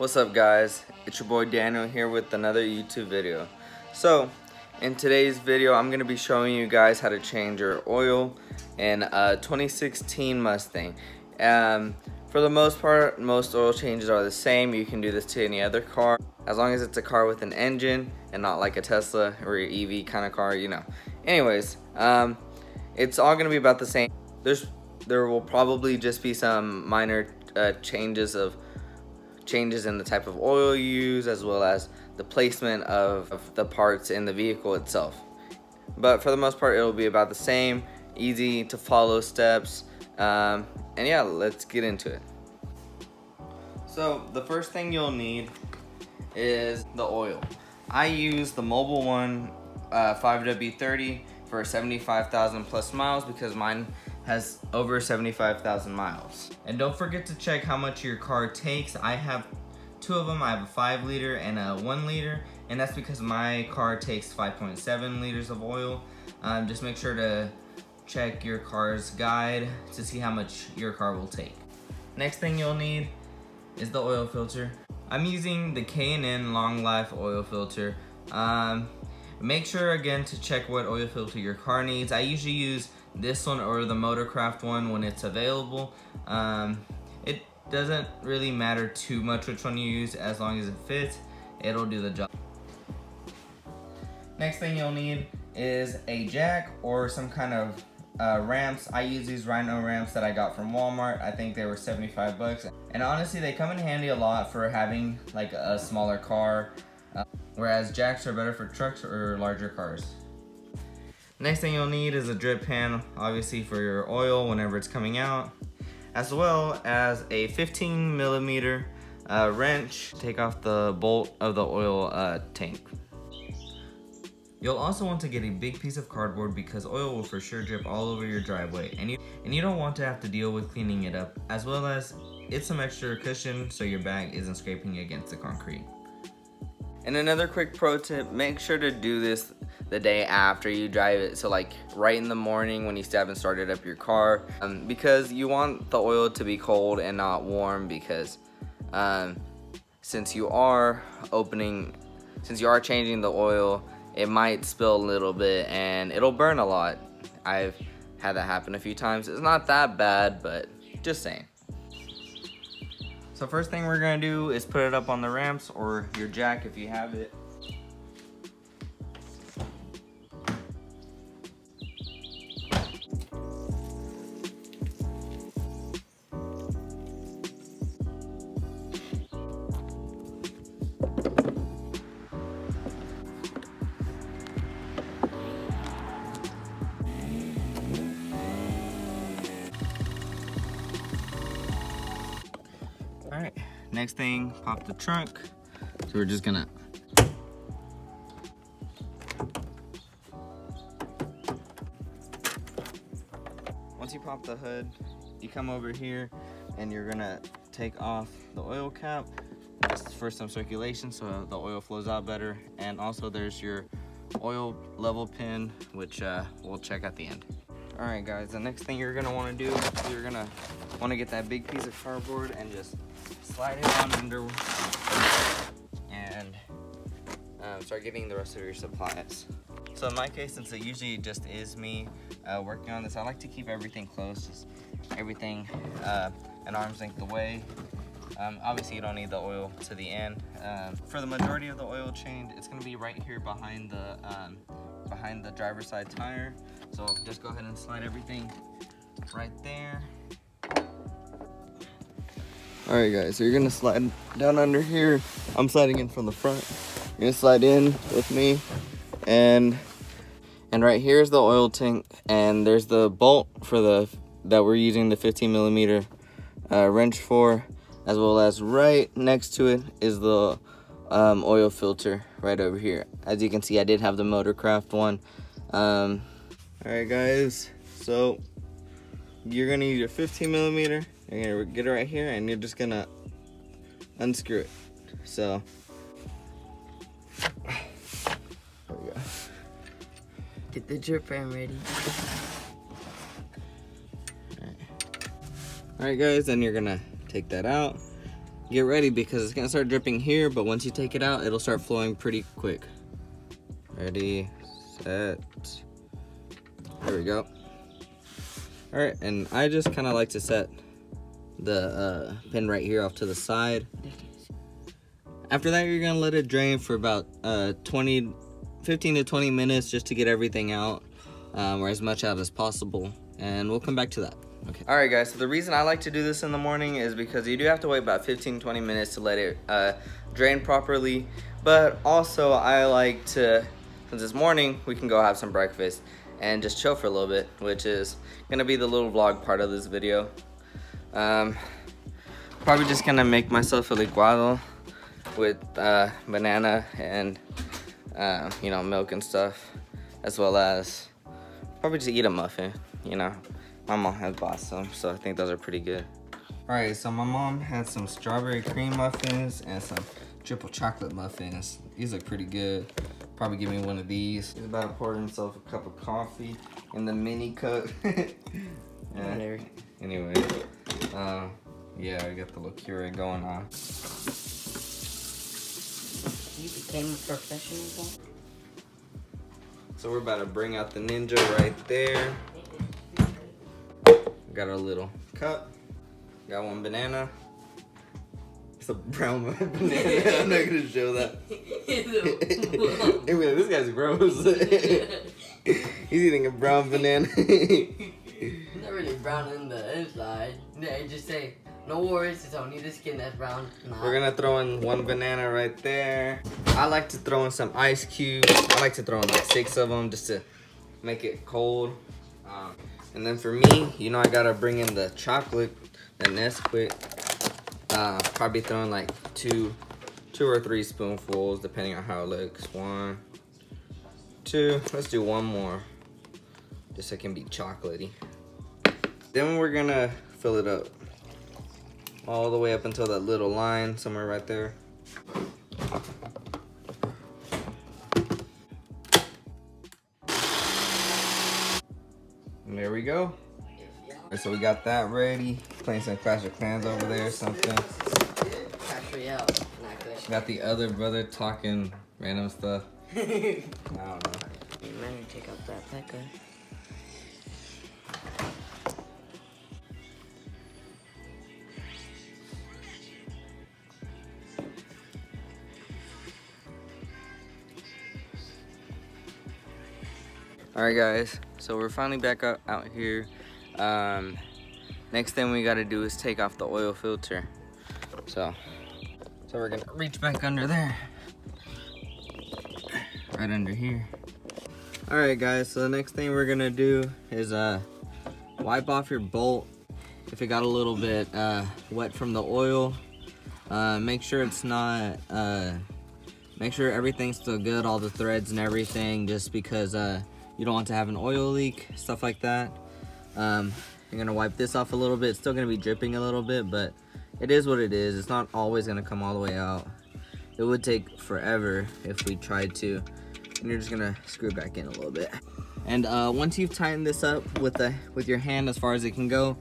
What's up guys, it's your boy Daniel here with another YouTube video. So in today's video I'm going to be showing you guys how to change your oil in a 2016 Mustang. For the most part, most oil changes are the same. You can do this to any other car as long as it's a car with an engine and not like a Tesla or your EV kind of car, you know. Anyways, it's all going to be about the same. There will probably just be some minor changes in the type of oil you use, as well as the placement of the parts in the vehicle itself. But for the most part, it'll be about the same, easy to follow steps. And yeah, let's get into it. So the first thing you'll need is the oil. I use the Mobil 1 5W30 for 75,000 plus miles because mine has over 75,000 miles. And don't forget to check how much your car takes. I have two of them. I have a 5 liter and a 1 liter, and that's because my car takes 5.7 liters of oil. Just make sure to check your car's guide to see how much your car will take. Next thing you'll need is the oil filter. I'm using the K&N Long Life oil filter. Make sure again to check what oil filter your car needs. I usually use this one or the Motorcraft one when it's available. It doesn't really matter too much which one you use, as long as it fits, it'll do the job. Next thing you'll need is a jack or some kind of ramps. I use these Rhino Ramps that I got from Walmart. I think they were 75 bucks. And honestly, they come in handy a lot for having like a smaller car, whereas jacks are better for trucks or larger cars. Next thing you'll need is a drip pan, obviously for your oil whenever it's coming out, as well as a 15 millimeter wrench to take off the bolt of the oil tank. You'll also want to get a big piece of cardboard because oil will for sure drip all over your driveway, and you don't want to have to deal with cleaning it up, as well as it's some extra cushion so your bag isn't scraping against the concrete. And another quick pro tip, make sure to do this the day after you drive it, so like right in the morning when you still haven't started up your car, because you want the oil to be cold and not warm, because since you are changing the oil, it might spill a little bit and it'll burn a lot. I've had that happen a few times. It's not that bad, but just saying. So first thing we're gonna do is put it up on the ramps or your jack if you have it. Alright, next thing, pop the trunk. So we're just gonna... Once you pop the hood, you come over here and you're gonna take off the oil cap. This is for some circulation so the oil flows out better. And also there's your oil level pin, which we'll check at the end. Alright guys, the next thing you're gonna wanna do, you're gonna wanna get that big piece of cardboard and just slide it on under and start getting the rest of your supplies. So in my case, since it usually just is me working on this, I like to keep everything close, just everything an arm's length away. Obviously you don't need the oil to the end. For the majority of the oil change, it's gonna be right here behind the driver's side tire. So just go ahead and slide everything right there. Alright guys, so you're gonna slide down under here. I'm sliding in from the front. You're gonna slide in with me, and right here's the oil tank, and there's the bolt for that we're using the 15 millimeter wrench for, as well as right next to it is the oil filter right over here. As you can see, I did have the Motorcraft one. Alright guys, so you're gonna use your 15 millimeter. You're gonna get it right here and you're just gonna unscrew it. So, there we go. Get the drip pan ready. All right guys, then you're gonna take that out. Get ready because it's gonna start dripping here, but once you take it out, it'll start flowing pretty quick. Ready, set, there we go. All right, and I just kind of like to set the pin right here off to the side. After that, you're gonna let it drain for about 15 to 20 minutes just to get everything out, or as much out as possible. And we'll come back to that. Okay. All right, guys, so the reason I like to do this in the morning is because you do have to wait about 15-20 minutes to let it drain properly. But also I like to, since it's morning, we can go have some breakfast and just chill for a little bit, which is gonna be the little vlog part of this video. Probably just gonna make myself a licuado with banana and you know, milk and stuff, as well as probably just eat a muffin. You know, my mom has bought some, so I think those are pretty good. All right, so my mom had some strawberry cream muffins and some triple chocolate muffins. These look pretty good. Probably give me one of these. He's about to pour himself a cup of coffee in the mini cup. Yeah. Anyway, yeah, I got the little Keurig going on. You became a professional. So we're about to bring out the Ninja right there. Got our little cup. Got one banana. It's a brown banana. I'm not gonna show that. Anyway, this guy's gross. He's eating a brown banana. It's not really brown in the inside. They just say, no worries, it's only the skin that's brown. Nah. We're gonna throw in one banana right there. I like to throw in some ice cubes. I like to throw in like 6 of them just to make it cold. And then for me, you know, I gotta bring in the chocolate, the Nesquik. Probably throwing like two or three spoonfuls, depending on how it looks. 1, 2, let's do one more. Just so it can be chocolatey. Then we're gonna fill it up. All the way up until that little line, somewhere right there. And there we go. So we got that ready. Playing some Clash of Clans over there or something. Clash Royale. Got the other brother talking random stuff. I don't know. You better take out that liquor. All right, guys, so we're finally back up out here. Next thing we gotta do is take off the oil filter. So we're gonna reach back under there, right under here. All right, guys, so the next thing we're gonna do is wipe off your bolt. If it got a little bit wet from the oil, make sure it's not, make sure everything's still good, all the threads and everything, just because you don't want to have an oil leak, stuff like that. You're gonna wipe this off a little bit. It's still gonna be dripping a little bit, but it is what it is. It's not always gonna come all the way out. It would take forever if we tried to. And you're just gonna screw it back in a little bit. And once you've tightened this up with your hand as far as it can go,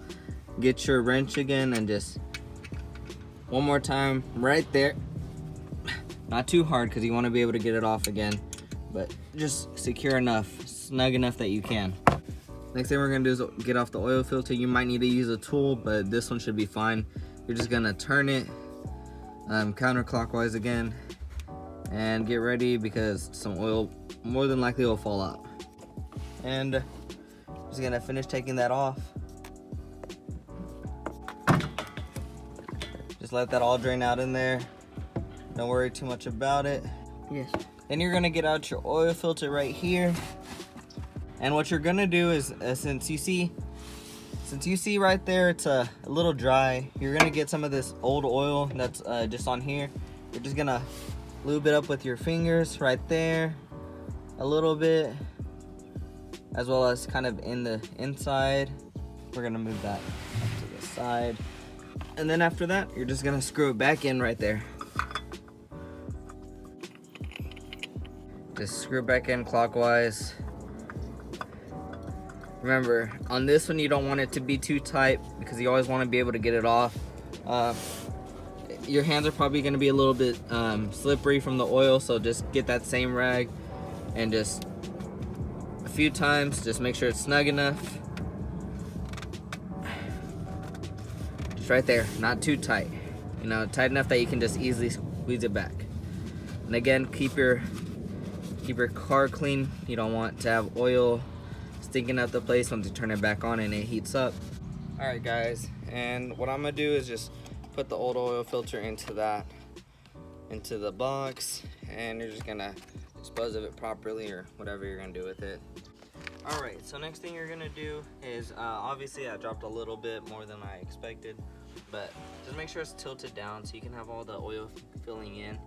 get your wrench again and just one more time right there. Not too hard because you want to be able to get it off again, but just secure enough, snug enough that you can. Next thing we're gonna do is get off the oil filter. You might need to use a tool, but this one should be fine. You're just gonna turn it counterclockwise again and get ready because some oil more than likely will fall out. And I'm just gonna finish taking that off. Just let that all drain out in there. Don't worry too much about it. Yes. Then you're gonna get out your oil filter right here. And what you're gonna do is, since you see right there, it's a little dry, you're gonna get some of this old oil that's just on here. You're just gonna lube it up with your fingers right there, a little bit, as well as kind of in the inside. We're gonna move that to the side. And then after that, you're just gonna screw it back in right there. Just screw it back in clockwise. Remember, on this one, you don't want it to be too tight because you always want to be able to get it off. your hands are probably going to be a little bit slippery from the oil, so just get that same rag and just a few times, just make sure it's snug enough. Just right there, not too tight. You know, tight enough that you can just easily squeeze it back. And again, keep your car clean. You don't want to have oil stinking up the place once you turn it back on and it heats up. All right, guys, and what I'm gonna do is just put the old oil filter into the box, and you're just gonna dispose of it properly or whatever you're gonna do with it. All right, so next thing you're gonna do is obviously I dropped a little bit more than I expected, but just make sure it's tilted down so you can have all the oil filling in.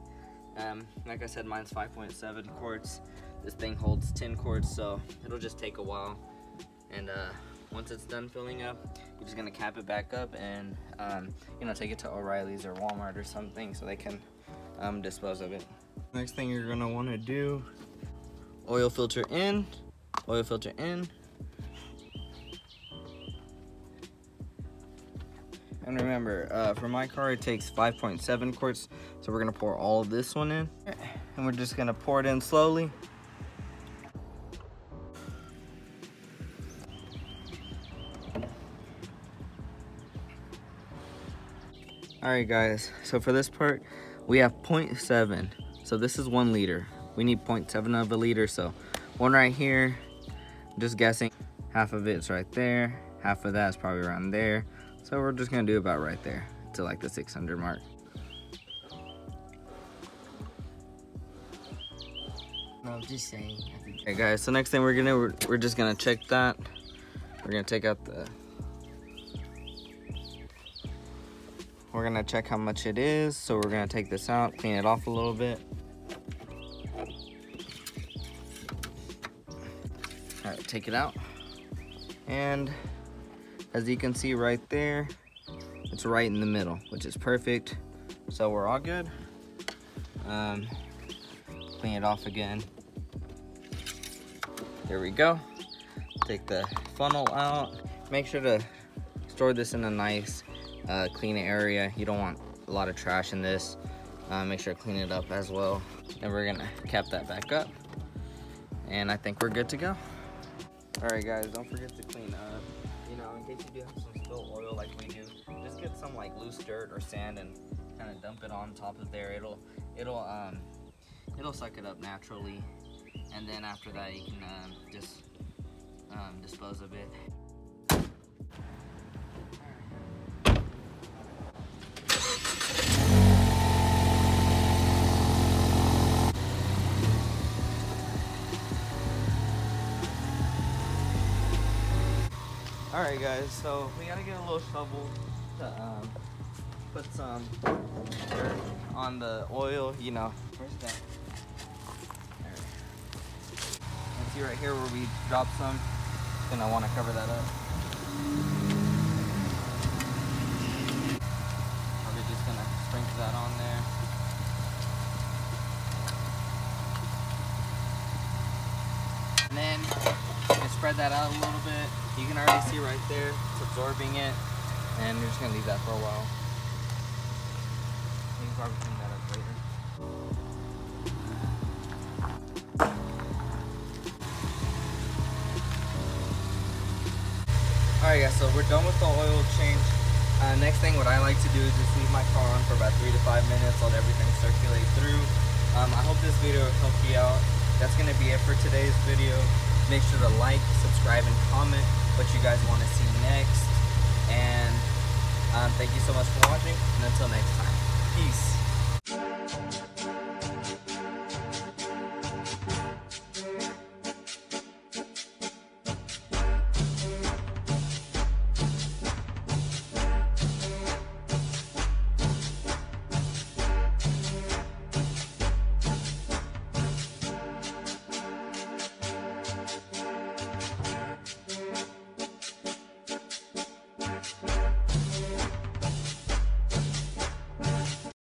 Like I said, mine's 5.7 quarts. This thing holds 10 quarts, so it'll just take a while. And once it's done filling up, you're just gonna cap it back up and you know, take it to O'Reilly's or Walmart or something so they can dispose of it. Next thing you're gonna wanna do, oil filter in. And remember, for my car, it takes 5.7 quarts, so we're gonna pour all of this one in. And we're just gonna pour it in slowly. All right, guys, so for this part, we have 0.7. So this is 1 liter. We need 0.7 of a liter, so one right here, I'm just guessing. Half of it's right there. Half of that's probably around there. So we're just gonna do about right there to like the 600 mark. No, I'm just saying. Okay, guys, so next thing we're gonna do, we're just gonna check that. We're gonna take out the... We're gonna check how much it is. So we're gonna take this out, clean it off a little bit. All right, take it out. And as you can see right there, it's right in the middle, which is perfect. So we're all good. Clean it off again. There we go. Take the funnel out. Make sure to store this in a nice, clean area. You don't want a lot of trash in this. Make sure to clean it up as well. And we're gonna cap that back up. And I think we're good to go. All right, guys, don't forget to clean up. You know, in case you do have some spilled oil like we do, just get some like loose dirt or sand and kind of dump it on top of there. It'll suck it up naturally. And then after that, you can just dispose of it. Alright, guys, so we gotta get a little shovel to put some dirt on the oil, you know. Where's that? There. You can see right here where we dropped some. Then I wanna cover that up. Probably just gonna sprinkle that on there. And then you can spread that out a little bit. You can already see right there, it's absorbing it, and we're just gonna leave that for a while. You can probably clean that up later. Alright, guys, so we're done with the oil change. Next thing, what I like to do is just leave my car on for about 3 to 5 minutes, let everything circulate through. I hope this video helped you out. That's gonna be it for today's video. Make sure to like, subscribe, and comment what you guys want to see next. And thank you so much for watching, and until next time, peace.